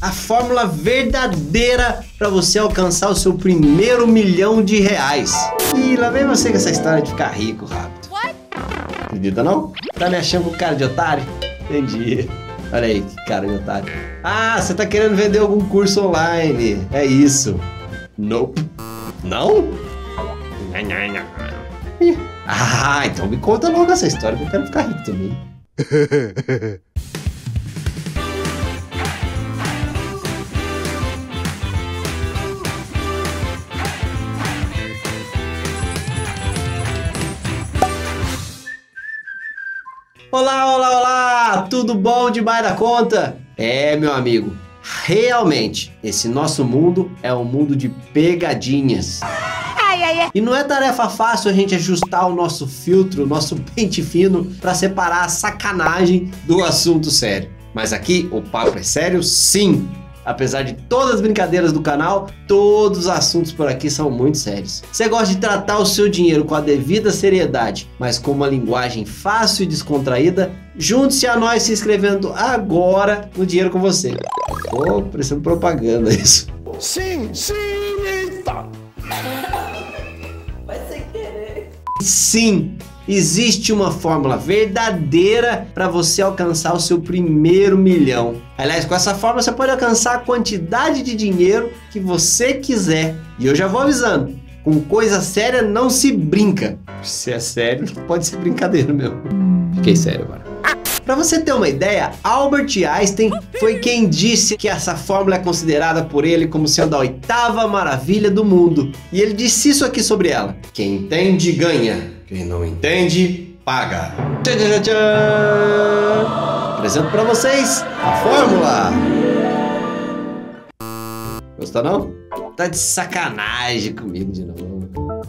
a fórmula verdadeira para você alcançar o seu primeiro R$1.000.000. E lá vem você com essa história de ficar rico rápido. Acredita não? Tá me achando com cara de otário? Entendi. Olha aí, que cara de otário. Ah, você tá querendo vender algum curso online. É isso. Nope. Não? Ah, então me conta logo essa história que eu quero ficar rico também. Olá, olá, olá! Tudo bom demais da conta? É, meu amigo, realmente, esse nosso mundo é um mundo de pegadinhas. E não é tarefa fácil a gente ajustar o nosso filtro, o nosso pente fino, para separar a sacanagem do assunto sério. Mas aqui o papo é sério, sim! Apesar de todas as brincadeiras do canal, todos os assuntos por aqui são muito sérios. Você gosta de tratar o seu dinheiro com a devida seriedade, mas com uma linguagem fácil e descontraída? Junte-se a nós se inscrevendo agora no Dinheiro Com Você. Pô, parecendo propaganda isso. Sim, eita! Vai sem querer. Sim! Existe uma fórmula verdadeira para você alcançar o seu primeiro R$1.000.000. Aliás, com essa fórmula você pode alcançar a quantidade de dinheiro que você quiser. E eu já vou avisando, com coisa séria não se brinca. Se é sério, pode ser brincadeira mesmo. Fiquei sério agora. Para você ter uma ideia, Albert Einstein foi quem disse que essa fórmula é considerada por ele como sendo a 8ª maravilha do mundo. E ele disse isso aqui sobre ela. Quem entende, ganha. Quem não entende, paga. Tcharam! Apresento para vocês a fórmula. Gostou não? Tá de sacanagem comigo de novo.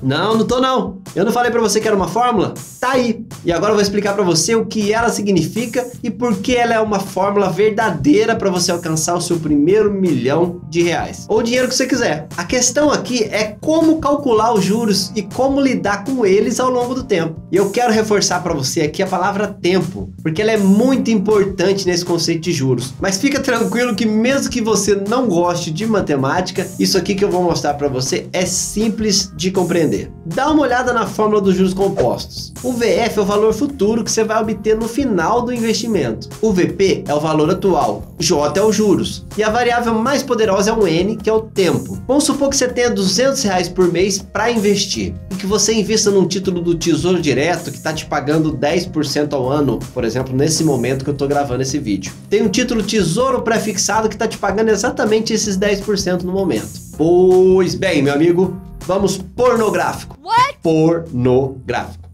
Não, não tô não. Eu não falei para você que era uma fórmula? Tá aí. E agora eu vou explicar para você o que ela significa e por que ela é uma fórmula verdadeira para você alcançar o seu primeiro R$1.000.000 ou o dinheiro que você quiser. A questão aqui é como calcular os juros e como lidar com eles ao longo do tempo. E eu quero reforçar para você aqui a palavra tempo, porque ela é muito importante nesse conceito de juros. Mas fica tranquilo que mesmo que você não goste de matemática, isso aqui que eu vou mostrar para você é simples de compreender. Dá uma olhada na fórmula dos juros compostos. O VF é o valor futuro que você vai obter no final do investimento. O VP é o valor atual. O J é os juros. E a variável mais poderosa é o N, que é o tempo. Vamos supor que você tenha R$200 por mês para investir. E que você invista num título do Tesouro Direto que está te pagando 10% ao ano. Por exemplo, nesse momento que eu estou gravando esse vídeo. Tem um título Tesouro Prefixado que está te pagando exatamente esses 10% no momento. Pois bem, meu amigo, vamos pornográfico. What? Pornográfico.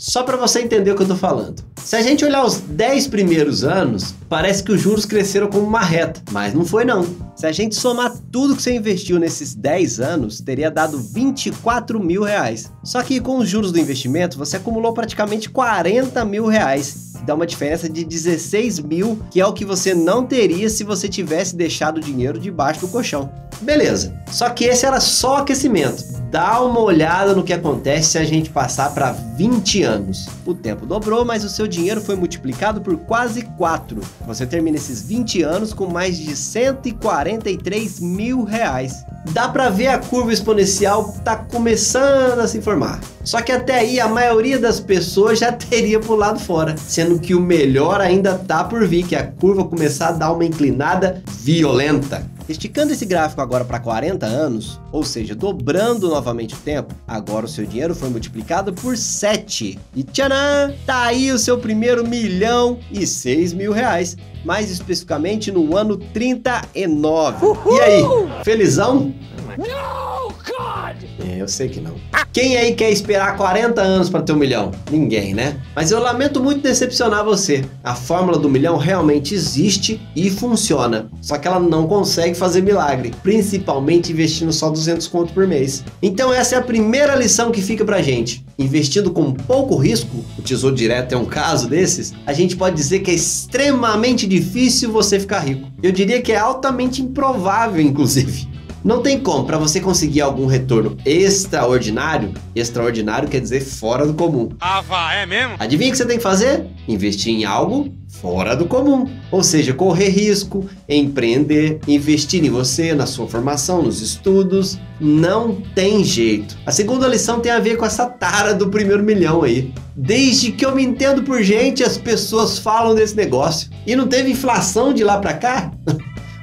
Só para você entender o que eu tô falando. Se a gente olhar os 10 primeiros anos, parece que os juros cresceram como uma reta, mas não foi não. Se a gente somar tudo que você investiu nesses 10 anos, teria dado R$24.000. Só que com os juros do investimento, você acumulou praticamente R$40.000, que dá uma diferença de R$16.000, que é o que você não teria se você tivesse deixado o dinheiro debaixo do colchão. Beleza, só que esse era só aquecimento. Dá uma olhada no que acontece se a gente passar para 20 anos. O tempo dobrou, mas o seu dinheiro foi multiplicado por quase 4. Você termina esses 20 anos com mais de R$143.000. Dá para ver a curva exponencial tá começando a se formar. Só que até aí a maioria das pessoas já teria pulado fora, sendo que o melhor ainda tá por vir, que é a curva começar a dar uma inclinada violenta. Esticando esse gráfico agora para 40 anos, ou seja, dobrando novamente o tempo, agora o seu dinheiro foi multiplicado por 7. E tcharam! Tá aí o seu primeiro R$1.006.000, mais especificamente no ano 39. Uhul! E aí, felizão? Não, God! É, eu sei que não. Quem aí quer esperar 40 anos para ter R$1.000.000? Ninguém, né? Mas eu lamento muito decepcionar você. A fórmula do R$1.000.000 realmente existe e funciona. Só que ela não consegue fazer milagre, principalmente investindo só R$200 por mês. Então essa é a primeira lição que fica pra gente. Investindo com pouco risco, o Tesouro Direto é um caso desses, a gente pode dizer que é extremamente difícil você ficar rico. Eu diria que é altamente improvável, inclusive. Não tem como, para você conseguir algum retorno extraordinário, extraordinário quer dizer fora do comum. Ah, vá, é mesmo? Adivinha o que você tem que fazer? Investir em algo fora do comum, ou seja, correr risco, empreender, investir em você, na sua formação, nos estudos, não tem jeito. A segunda lição tem a ver com essa tara do primeiro milhão aí. Desde que eu me entendo por gente, as pessoas falam desse negócio. E não teve inflação de lá pra cá?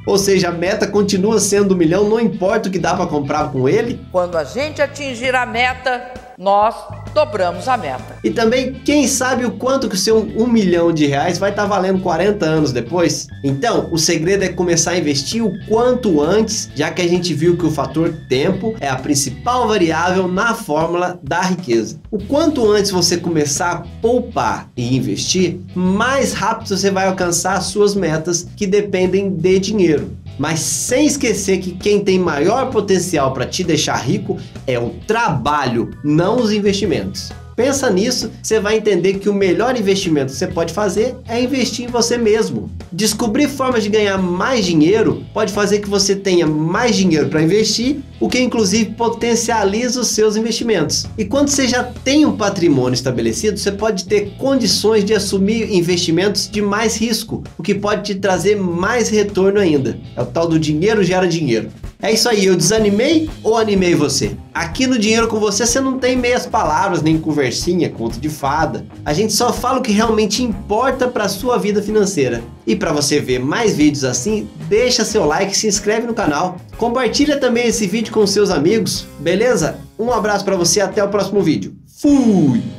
Ou seja, a meta continua sendo 1 milhão, não importa o que dá para comprar com ele. Quando a gente atingir a meta, nós dobramos a meta. E também, quem sabe o quanto que o seu 1 milhão de reais vai estar valendo 40 anos depois? Então, o segredo é começar a investir o quanto antes, já que a gente viu que o fator tempo é a principal variável na fórmula da riqueza. O quanto antes você começar a poupar e investir, mais rápido você vai alcançar as suas metas que dependem de dinheiro. Mas sem esquecer que quem tem maior potencial para te deixar rico é o trabalho, não os investimentos. Pensa nisso, você vai entender que o melhor investimento que você pode fazer é investir em você mesmo. Descobrir formas de ganhar mais dinheiro pode fazer que você tenha mais dinheiro para investir, o que inclusive potencializa os seus investimentos. E quando você já tem um patrimônio estabelecido, você pode ter condições de assumir investimentos de mais risco, o que pode te trazer mais retorno ainda. É o tal do dinheiro gera dinheiro. É isso aí, eu desanimei ou animei você? Aqui no Dinheiro com Você, você não tem meias palavras, nem conversinha, conto de fada. A gente só fala o que realmente importa para a sua vida financeira. E para você ver mais vídeos assim, deixa seu like, se inscreve no canal. Compartilha também esse vídeo com seus amigos, beleza? Um abraço para você e até o próximo vídeo. Fui!